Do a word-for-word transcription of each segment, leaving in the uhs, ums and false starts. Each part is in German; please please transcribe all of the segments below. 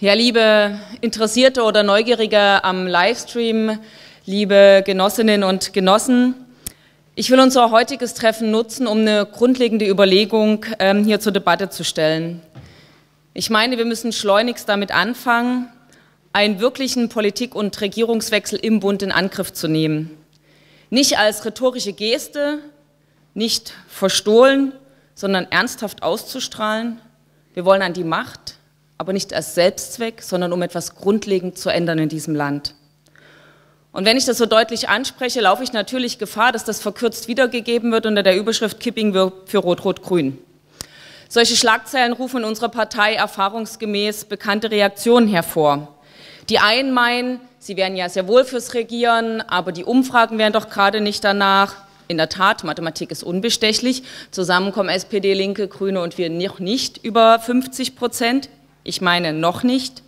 Ja, liebe Interessierte oder Neugierige am Livestream, liebe Genossinnen und Genossen, ich will unser heutiges Treffen nutzen, um eine grundlegende Überlegung ähm, hier zur Debatte zu stellen. Ich meine, wir müssen schleunigst damit anfangen, einen wirklichen Politik- und Regierungswechsel im Bund in Angriff zu nehmen. Nicht als rhetorische Geste, nicht verstohlen, sondern ernsthaft auszustrahlen. Wir wollen an die Macht, aber nicht als Selbstzweck, sondern um etwas grundlegend zu ändern in diesem Land. Und wenn ich das so deutlich anspreche, laufe ich natürlich Gefahr, dass das verkürzt wiedergegeben wird unter der Überschrift Kipping für Rot-Rot-Grün. Solche Schlagzeilen rufen in unserer Partei erfahrungsgemäß bekannte Reaktionen hervor. Die einen meinen, sie wären ja sehr wohl fürs Regieren, aber die Umfragen wären doch gerade nicht danach. In der Tat, Mathematik ist unbestechlich. Zusammen kommen S P D, Linke, Grüne und wir noch nicht über fünfzig Prozent. Ich meine, noch nicht.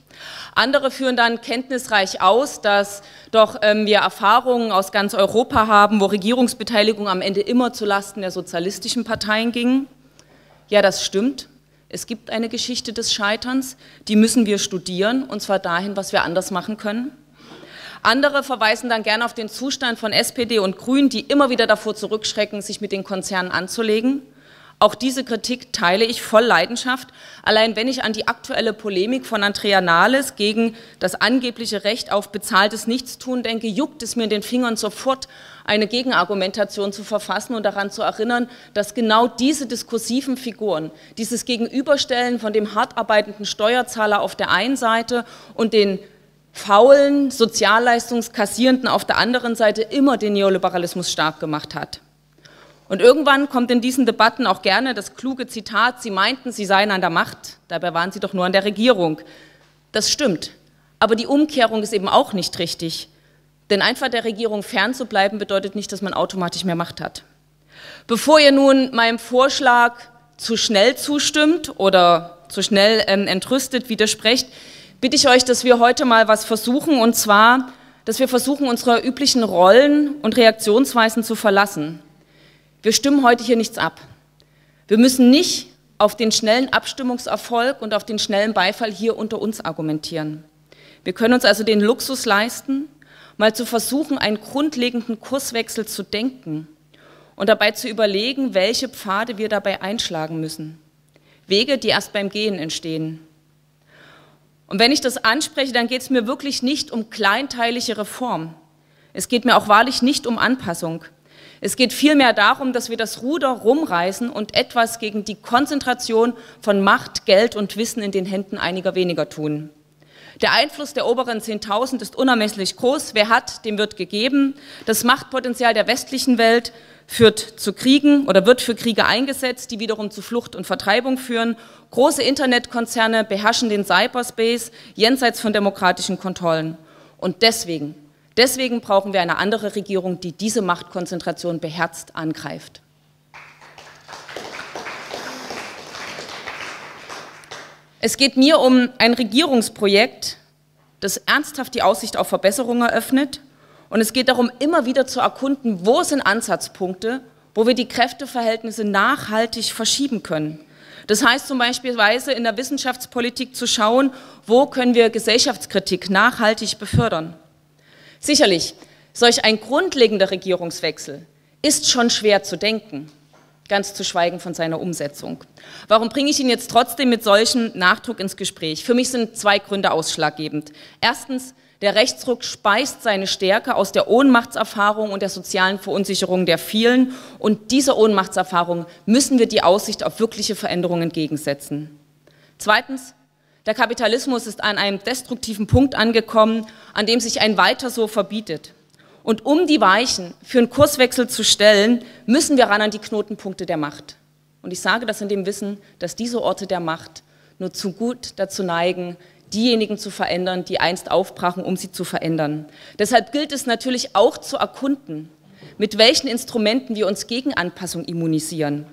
Andere führen dann kenntnisreich aus, dass doch ähm, wir Erfahrungen aus ganz Europa haben, wo Regierungsbeteiligung am Ende immer zulasten der sozialistischen Parteien ging. Ja, das stimmt. Es gibt eine Geschichte des Scheiterns, die müssen wir studieren, und zwar dahin, was wir anders machen können. Andere verweisen dann gerne auf den Zustand von S P D und Grünen, die immer wieder davor zurückschrecken, sich mit den Konzernen anzulegen. Auch diese Kritik teile ich voll Leidenschaft, allein wenn ich an die aktuelle Polemik von Andrea Nahles gegen das angebliche Recht auf bezahltes Nichtstun denke, juckt es mir in den Fingern sofort, eine Gegenargumentation zu verfassen und daran zu erinnern, dass genau diese diskursiven Figuren, dieses Gegenüberstellen von dem hart arbeitenden Steuerzahler auf der einen Seite und den faulen, Sozialleistungskassierenden auf der anderen Seite immer den Neoliberalismus stark gemacht hat. Und irgendwann kommt in diesen Debatten auch gerne das kluge Zitat, sie meinten, sie seien an der Macht, dabei waren sie doch nur an der Regierung. Das stimmt, aber die Umkehrung ist eben auch nicht richtig. Denn einfach der Regierung fernzubleiben bedeutet nicht, dass man automatisch mehr Macht hat. Bevor ihr nun meinem Vorschlag zu schnell zustimmt oder zu schnell ähm, entrüstet widersprecht, bitte ich euch, dass wir heute mal was versuchen, und zwar, dass wir versuchen, unsere üblichen Rollen und Reaktionsweisen zu verlassen. Wir stimmen heute hier nichts ab. Wir müssen nicht auf den schnellen Abstimmungserfolg und auf den schnellen Beifall hier unter uns argumentieren. Wir können uns also den Luxus leisten, mal zu versuchen, einen grundlegenden Kurswechsel zu denken und dabei zu überlegen, welche Pfade wir dabei einschlagen müssen. Wege, die erst beim Gehen entstehen. Und wenn ich das anspreche, dann geht es mir wirklich nicht um kleinteilige Reformen. Es geht mir auch wahrlich nicht um Anpassung. Es geht vielmehr darum, dass wir das Ruder rumreißen und etwas gegen die Konzentration von Macht, Geld und Wissen in den Händen einiger weniger tun. Der Einfluss der oberen zehntausend ist unermesslich groß. Wer hat, dem wird gegeben. Das Machtpotenzial der westlichen Welt führt zu Kriegen oder wird für Kriege eingesetzt, die wiederum zu Flucht und Vertreibung führen. Große Internetkonzerne beherrschen den Cyberspace jenseits von demokratischen Kontrollen. Und deswegen... Deswegen brauchen wir eine andere Regierung, die diese Machtkonzentration beherzt angreift. Es geht mir um ein Regierungsprojekt, das ernsthaft die Aussicht auf Verbesserungen eröffnet. Und es geht darum, immer wieder zu erkunden, wo sind Ansatzpunkte, wo wir die Kräfteverhältnisse nachhaltig verschieben können. Das heißt zum Beispiel in der Wissenschaftspolitik zu schauen, wo können wir Gesellschaftskritik nachhaltig befördern. Sicherlich, solch ein grundlegender Regierungswechsel ist schon schwer zu denken, ganz zu schweigen von seiner Umsetzung. Warum bringe ich ihn jetzt trotzdem mit solchem Nachdruck ins Gespräch? Für mich sind zwei Gründe ausschlaggebend. Erstens, der Rechtsruck speist seine Stärke aus der Ohnmachtserfahrung und der sozialen Verunsicherung der vielen. Und dieser Ohnmachtserfahrung müssen wir die Aussicht auf wirkliche Veränderungen entgegensetzen. Zweitens, der Kapitalismus ist an einem destruktiven Punkt angekommen, an dem sich ein Weiter so verbietet. Und um die Weichen für einen Kurswechsel zu stellen, müssen wir ran an die Knotenpunkte der Macht. Und ich sage das in dem Wissen, dass diese Orte der Macht nur zu gut dazu neigen, diejenigen zu verändern, die einst aufbrachen, um sie zu verändern. Deshalb gilt es natürlich auch zu erkunden, mit welchen Instrumenten wir uns gegen Anpassung immunisieren.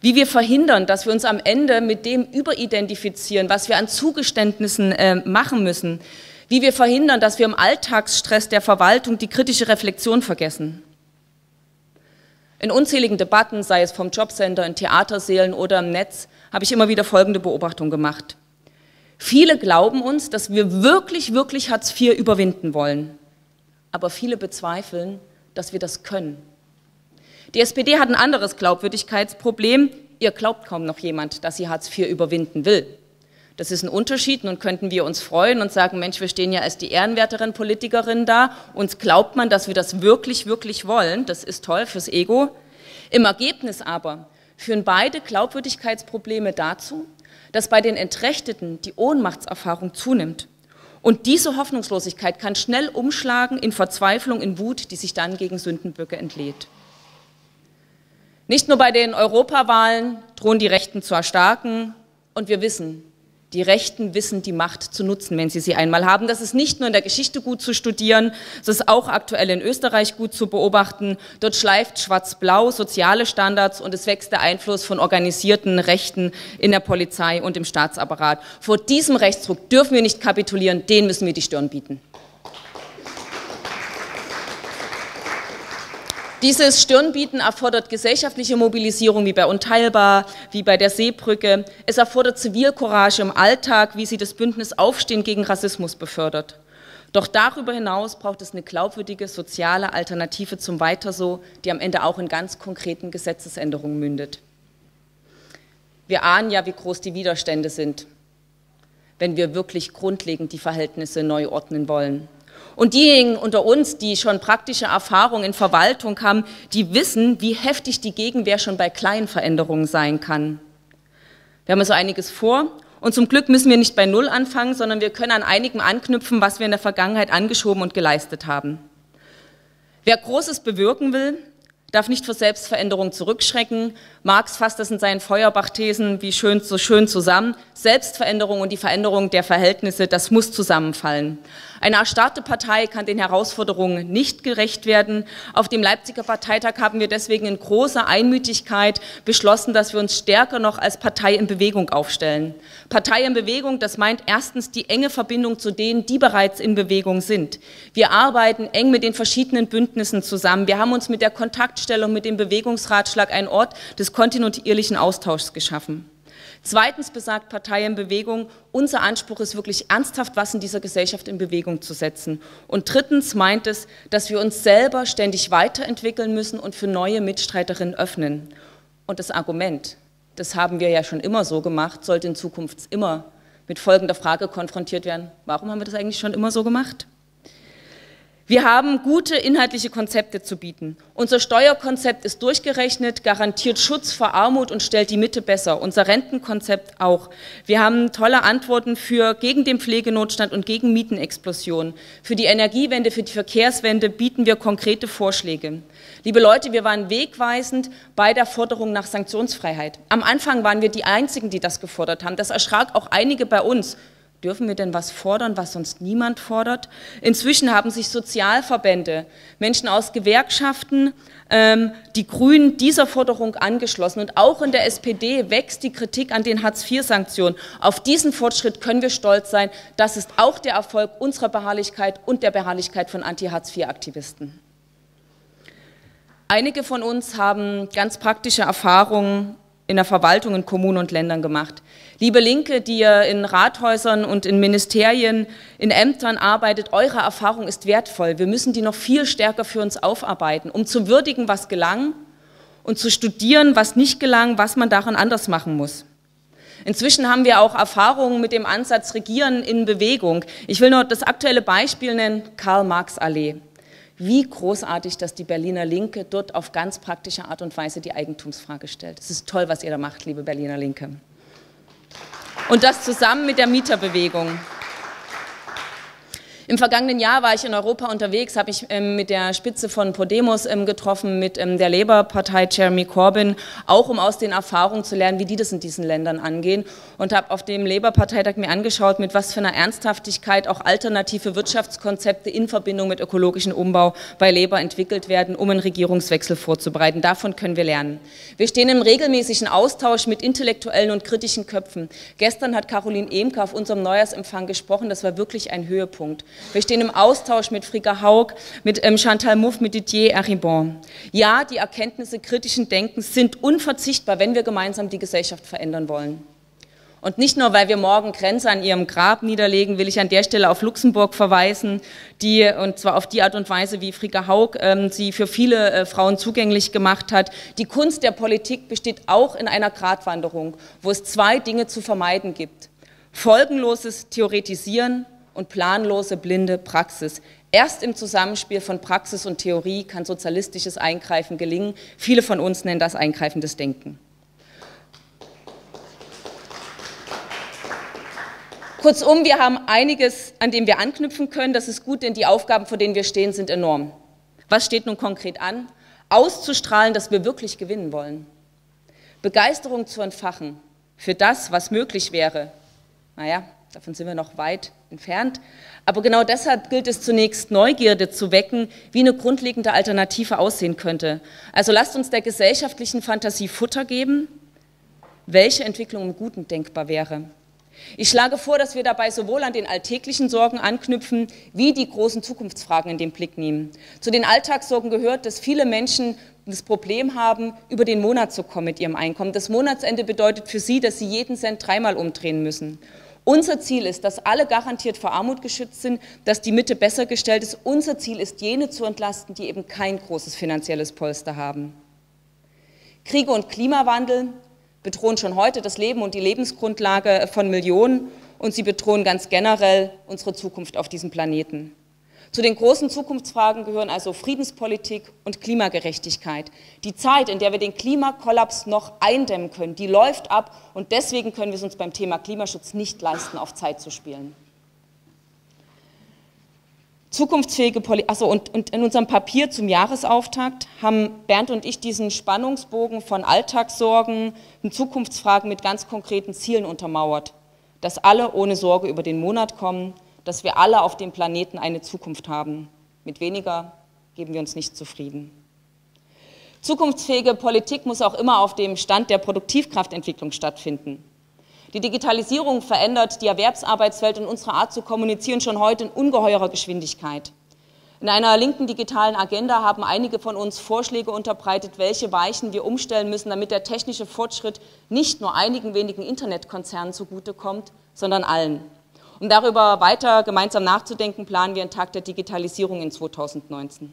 Wie wir verhindern, dass wir uns am Ende mit dem überidentifizieren, was wir an Zugeständnissen äh, machen müssen. Wie wir verhindern, dass wir im Alltagsstress der Verwaltung die kritische Reflexion vergessen. In unzähligen Debatten, sei es vom Jobcenter, in Theatersälen oder im Netz, habe ich immer wieder folgende Beobachtung gemacht. Viele glauben uns, dass wir wirklich, wirklich Hartz vier überwinden wollen. Aber viele bezweifeln, dass wir das können. Die S P D hat ein anderes Glaubwürdigkeitsproblem. Ihr glaubt kaum noch jemand, dass sie Hartz vier überwinden will. Das ist ein Unterschied, nun könnten wir uns freuen und sagen, Mensch, wir stehen ja als die ehrenwerteren Politikerinnen da, uns glaubt man, dass wir das wirklich, wirklich wollen, das ist toll fürs Ego. Im Ergebnis aber führen beide Glaubwürdigkeitsprobleme dazu, dass bei den Entrechteten die Ohnmachtserfahrung zunimmt. Und diese Hoffnungslosigkeit kann schnell umschlagen in Verzweiflung, in Wut, die sich dann gegen Sündenböcke entlädt. Nicht nur bei den Europawahlen drohen die Rechten zu erstarken und wir wissen, die Rechten wissen, die Macht zu nutzen, wenn sie sie einmal haben. Das ist nicht nur in der Geschichte gut zu studieren, das ist auch aktuell in Österreich gut zu beobachten. Dort schleift Schwarz-Blau soziale Standards und es wächst der Einfluss von organisierten Rechten in der Polizei und im Staatsapparat. Vor diesem Rechtsdruck dürfen wir nicht kapitulieren, den müssen wir die Stirn bieten. Dieses Stirnbieten erfordert gesellschaftliche Mobilisierung, wie bei Unteilbar, wie bei der Seebrücke. Es erfordert Zivilcourage im Alltag, wie sie das Bündnis Aufstehen gegen Rassismus befördert. Doch darüber hinaus braucht es eine glaubwürdige soziale Alternative zum Weiter-so, die am Ende auch in ganz konkreten Gesetzesänderungen mündet. Wir ahnen ja, wie groß die Widerstände sind, wenn wir wirklich grundlegend die Verhältnisse neu ordnen wollen. Und diejenigen unter uns, die schon praktische Erfahrung in Verwaltung haben, die wissen, wie heftig die Gegenwehr schon bei kleinen Veränderungen sein kann. Wir haben also einiges vor und zum Glück müssen wir nicht bei Null anfangen, sondern wir können an einigem anknüpfen, was wir in der Vergangenheit angeschoben und geleistet haben. Wer Großes bewirken will, darf nicht vor Selbstveränderung zurückschrecken. Marx fasst das in seinen Feuerbach-Thesen wie schön, so schön zusammen. Selbstveränderung und die Veränderung der Verhältnisse, das muss zusammenfallen. Eine erstarrte Partei kann den Herausforderungen nicht gerecht werden. Auf dem Leipziger Parteitag haben wir deswegen in großer Einmütigkeit beschlossen, dass wir uns stärker noch als Partei in Bewegung aufstellen. Partei in Bewegung, das meint erstens die enge Verbindung zu denen, die bereits in Bewegung sind. Wir arbeiten eng mit den verschiedenen Bündnissen zusammen. Wir haben uns mit der Kontaktstellung, mit dem Bewegungsratschlag einen Ort des kontinuierlichen Austauschs geschaffen. Zweitens besagt Partei in Bewegung, unser Anspruch ist wirklich ernsthaft, was in dieser Gesellschaft in Bewegung zu setzen. Und drittens meint es, dass wir uns selber ständig weiterentwickeln müssen und für neue Mitstreiterinnen öffnen. Und das Argument, das haben wir ja schon immer so gemacht, sollte in Zukunft immer mit folgender Frage konfrontiert werden: Warum haben wir das eigentlich schon immer so gemacht? Wir haben gute inhaltliche Konzepte zu bieten. Unser Steuerkonzept ist durchgerechnet, garantiert Schutz vor Armut und stellt die Mitte besser. Unser Rentenkonzept auch. Wir haben tolle Antworten für gegen den Pflegenotstand und gegen Mietenexplosionen. Für die Energiewende, für die Verkehrswende bieten wir konkrete Vorschläge. Liebe Leute, wir waren wegweisend bei der Forderung nach Sanktionsfreiheit. Am Anfang waren wir die Einzigen, die das gefordert haben. Das erschrak auch einige bei uns. Dürfen wir denn was fordern, was sonst niemand fordert? Inzwischen haben sich Sozialverbände, Menschen aus Gewerkschaften, ähm, die Grünen dieser Forderung angeschlossen. Und auch in der S P D wächst die Kritik an den Hartz vier Sanktionen. Auf diesen Fortschritt können wir stolz sein. Das ist auch der Erfolg unserer Beharrlichkeit und der Beharrlichkeit von Anti-Hartz vier Aktivisten. Einige von uns haben ganz praktische Erfahrungen in der Verwaltung in Kommunen und Ländern gemacht. Liebe Linke, die ihr in Rathäusern und in Ministerien, in Ämtern arbeitet, eure Erfahrung ist wertvoll. Wir müssen die noch viel stärker für uns aufarbeiten, um zu würdigen, was gelang und zu studieren, was nicht gelang, was man daran anders machen muss. Inzwischen haben wir auch Erfahrungen mit dem Ansatz Regieren in Bewegung. Ich will nur das aktuelle Beispiel nennen, Karl-Marx-Allee. Wie großartig, dass die Berliner Linke dort auf ganz praktische Art und Weise die Eigentumsfrage stellt. Es ist toll, was ihr da macht, liebe Berliner Linke. Und das zusammen mit der Mieterbewegung. Im vergangenen Jahr war ich in Europa unterwegs, habe mich ähm, mit der Spitze von Podemos ähm, getroffen, mit ähm, der Labour-Partei Jeremy Corbyn, auch um aus den Erfahrungen zu lernen, wie die das in diesen Ländern angehen. Und habe auf dem Labour-Parteitag mir angeschaut, mit was für einer Ernsthaftigkeit auch alternative Wirtschaftskonzepte in Verbindung mit ökologischem Umbau bei Labour entwickelt werden, um einen Regierungswechsel vorzubereiten. Davon können wir lernen. Wir stehen im regelmäßigen Austausch mit intellektuellen und kritischen Köpfen. Gestern hat Caroline Ehmke auf unserem Neujahrsempfang gesprochen, das war wirklich ein Höhepunkt. Wir stehen im Austausch mit Frieda Haug, mit ähm, Chantal Mouffe, mit Didier Arribon. Ja, die Erkenntnisse kritischen Denkens sind unverzichtbar, wenn wir gemeinsam die Gesellschaft verändern wollen. Und nicht nur, weil wir morgen Grenze an ihrem Grab niederlegen, will ich an der Stelle auf Luxemburg verweisen, die, und zwar auf die Art und Weise, wie Frieda Haug ähm, sie für viele äh, Frauen zugänglich gemacht hat. Die Kunst der Politik besteht auch in einer Gratwanderung, wo es zwei Dinge zu vermeiden gibt. Folgenloses Theoretisieren und planlose, blinde Praxis. Erst im Zusammenspiel von Praxis und Theorie kann sozialistisches Eingreifen gelingen. Viele von uns nennen das eingreifendes Denken. Kurzum, wir haben einiges, an dem wir anknüpfen können. Das ist gut, denn die Aufgaben, vor denen wir stehen, sind enorm. Was steht nun konkret an? Auszustrahlen, dass wir wirklich gewinnen wollen. Begeisterung zu entfachen für das, was möglich wäre. Naja, davon sind wir noch weit entfernt. Aber genau deshalb gilt es zunächst, Neugierde zu wecken, wie eine grundlegende Alternative aussehen könnte. Also lasst uns der gesellschaftlichen Fantasie Futter geben, welche Entwicklung im Guten denkbar wäre. Ich schlage vor, dass wir dabei sowohl an den alltäglichen Sorgen anknüpfen, wie die großen Zukunftsfragen in den Blick nehmen. Zu den Alltagssorgen gehört, dass viele Menschen das Problem haben, über den Monat zu kommen mit ihrem Einkommen. Das Monatsende bedeutet für sie, dass sie jeden Cent dreimal umdrehen müssen. Unser Ziel ist, dass alle garantiert vor Armut geschützt sind, dass die Mitte besser gestellt ist. Unser Ziel ist, jene zu entlasten, die eben kein großes finanzielles Polster haben. Kriege und Klimawandel bedrohen schon heute das Leben und die Lebensgrundlage von Millionen, und sie bedrohen ganz generell unsere Zukunft auf diesem Planeten. Zu den großen Zukunftsfragen gehören also Friedenspolitik und Klimagerechtigkeit. Die Zeit, in der wir den Klimakollaps noch eindämmen können, die läuft ab, und deswegen können wir es uns beim Thema Klimaschutz nicht leisten, auf Zeit zu spielen. Zukunftsfähige Politik. Achso, und, und in unserem Papier zum Jahresauftakt haben Bernd und ich diesen Spannungsbogen von Alltagssorgen und Zukunftsfragen mit ganz konkreten Zielen untermauert. Dass alle ohne Sorge über den Monat kommen, dass wir alle auf dem Planeten eine Zukunft haben. Mit weniger geben wir uns nicht zufrieden. Zukunftsfähige Politik muss auch immer auf dem Stand der Produktivkraftentwicklung stattfinden. Die Digitalisierung verändert die Erwerbsarbeitswelt und unsere Art zu kommunizieren schon heute in ungeheurer Geschwindigkeit. In einer linken digitalen Agenda haben einige von uns Vorschläge unterbreitet, welche Weichen wir umstellen müssen, damit der technische Fortschritt nicht nur einigen wenigen Internetkonzernen zugutekommt, sondern allen. Um darüber weiter gemeinsam nachzudenken, planen wir einen Tag der Digitalisierung in zweitausendneunzehn.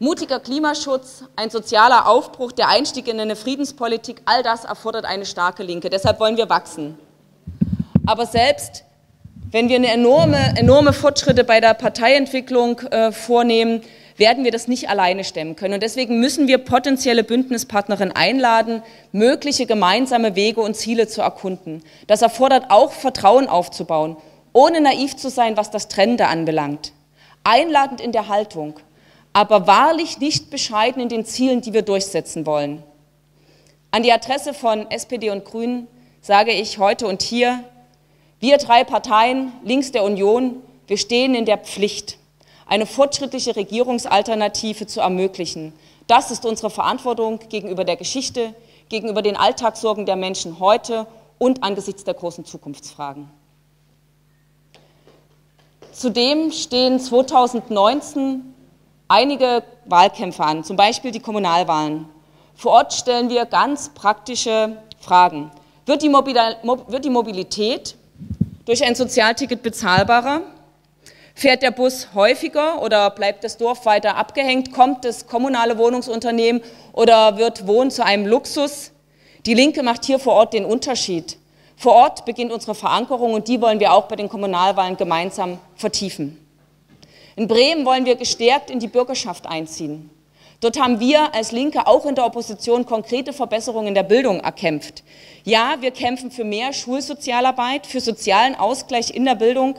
Mutiger Klimaschutz, ein sozialer Aufbruch, der Einstieg in eine Friedenspolitik, all das erfordert eine starke Linke. Deshalb wollen wir wachsen. Aber selbst wenn wir eine enorme, enorme Fortschritte bei der Parteientwicklung äh, vornehmen, werden wir das nicht alleine stemmen können. Und deswegen müssen wir potenzielle Bündnispartnerinnen einladen, mögliche gemeinsame Wege und Ziele zu erkunden. Das erfordert auch, Vertrauen aufzubauen, ohne naiv zu sein, was das Trennende anbelangt. Einladend in der Haltung, aber wahrlich nicht bescheiden in den Zielen, die wir durchsetzen wollen. An die Adresse von S P D und Grünen sage ich heute und hier, wir drei Parteien, links der Union, wir stehen in der Pflicht, eine fortschrittliche Regierungsalternative zu ermöglichen. Das ist unsere Verantwortung gegenüber der Geschichte, gegenüber den Alltagssorgen der Menschen heute und angesichts der großen Zukunftsfragen. Zudem stehen zweitausendneunzehn einige Wahlkämpfe an, zum Beispiel die Kommunalwahlen. Vor Ort stellen wir ganz praktische Fragen. Wird die Mobilität durch ein Sozialticket bezahlbarer? Fährt der Bus häufiger oder bleibt das Dorf weiter abgehängt? Kommt das kommunale Wohnungsunternehmen oder wird Wohnen zu einem Luxus? Die Linke macht hier vor Ort den Unterschied. Vor Ort beginnt unsere Verankerung, und die wollen wir auch bei den Kommunalwahlen gemeinsam vertiefen. In Bremen wollen wir gestärkt in die Bürgerschaft einziehen. Dort haben wir als Linke auch in der Opposition konkrete Verbesserungen in der Bildung erkämpft. Ja, wir kämpfen für mehr Schulsozialarbeit, für sozialen Ausgleich in der Bildung,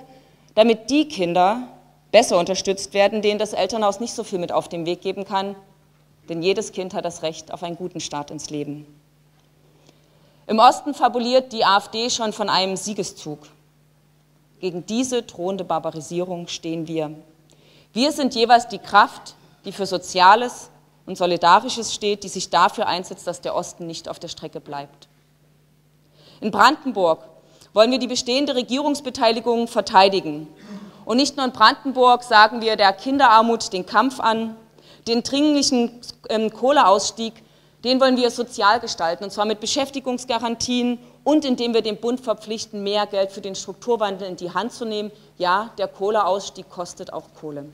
damit die Kinder besser unterstützt werden, denen das Elternhaus nicht so viel mit auf den Weg geben kann. Denn jedes Kind hat das Recht auf einen guten Start ins Leben. Im Osten fabuliert die AfD schon von einem Siegeszug. Gegen diese drohende Barbarisierung stehen wir. Wir sind jeweils die Kraft, die für Soziales und Solidarisches steht, die sich dafür einsetzt, dass der Osten nicht auf der Strecke bleibt. In Brandenburg wollen wir die bestehende Regierungsbeteiligung verteidigen. Und nicht nur in Brandenburg sagen wir der Kinderarmut den Kampf an, den dringlichen Kohleausstieg, den wollen wir sozial gestalten, und zwar mit Beschäftigungsgarantien und indem wir den Bund verpflichten, mehr Geld für den Strukturwandel in die Hand zu nehmen. Ja, der Kohleausstieg kostet auch Kohle.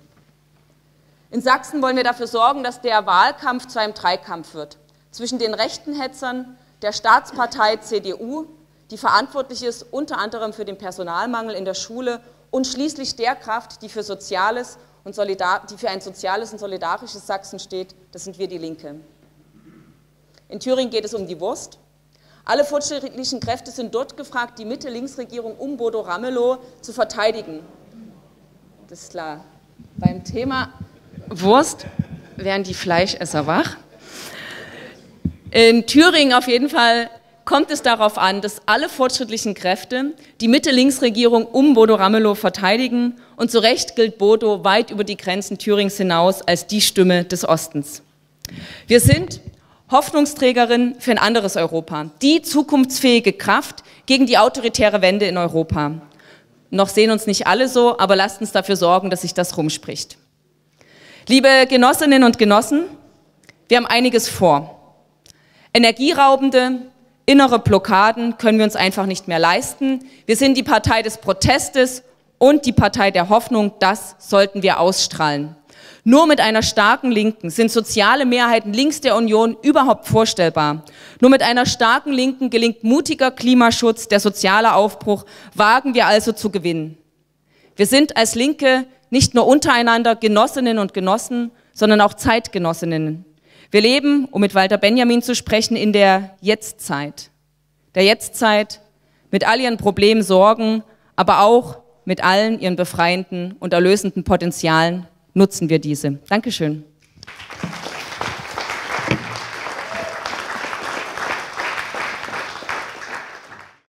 In Sachsen wollen wir dafür sorgen, dass der Wahlkampf zu einem Dreikampf wird. Zwischen den rechten Hetzern, der Staatspartei C D U, die verantwortlich ist unter anderem für den Personalmangel in der Schule, und schließlich der Kraft, die für, soziales und solidar- die für ein soziales und solidarisches Sachsen steht, das sind wir, die Linke. In Thüringen geht es um die Wurst. Alle fortschrittlichen Kräfte sind dort gefragt, die Mitte-Links-Regierung um Bodo Ramelow zu verteidigen. Das ist klar. Beim Thema Wurst werden die Fleischesser wach. In Thüringen auf jeden Fall kommt es darauf an, dass alle fortschrittlichen Kräfte die Mitte-Links-Regierung um Bodo Ramelow verteidigen. Und zu Recht gilt Bodo weit über die Grenzen Thürings hinaus als die Stimme des Ostens. Wir sind Hoffnungsträgerin für ein anderes Europa, die zukunftsfähige Kraft gegen die autoritäre Wende in Europa. Noch sehen uns nicht alle so, aber lasst uns dafür sorgen, dass sich das rumspricht. Liebe Genossinnen und Genossen, wir haben einiges vor. Energieraubende, innere Blockaden können wir uns einfach nicht mehr leisten. Wir sind die Partei des Protestes und die Partei der Hoffnung. Das sollten wir ausstrahlen. Nur mit einer starken Linken sind soziale Mehrheiten links der Union überhaupt vorstellbar. Nur mit einer starken Linken gelingt mutiger Klimaschutz, der soziale Aufbruch, wagen wir also zu gewinnen. Wir sind als Linke nicht nur untereinander Genossinnen und Genossen, sondern auch Zeitgenossinnen. Wir leben, um mit Walter Benjamin zu sprechen, in der Jetztzeit. Der Jetztzeit mit all ihren Problemen, Sorgen, aber auch mit allen ihren befreienden und erlösenden Potenzialen nutzen wir diese. Dankeschön.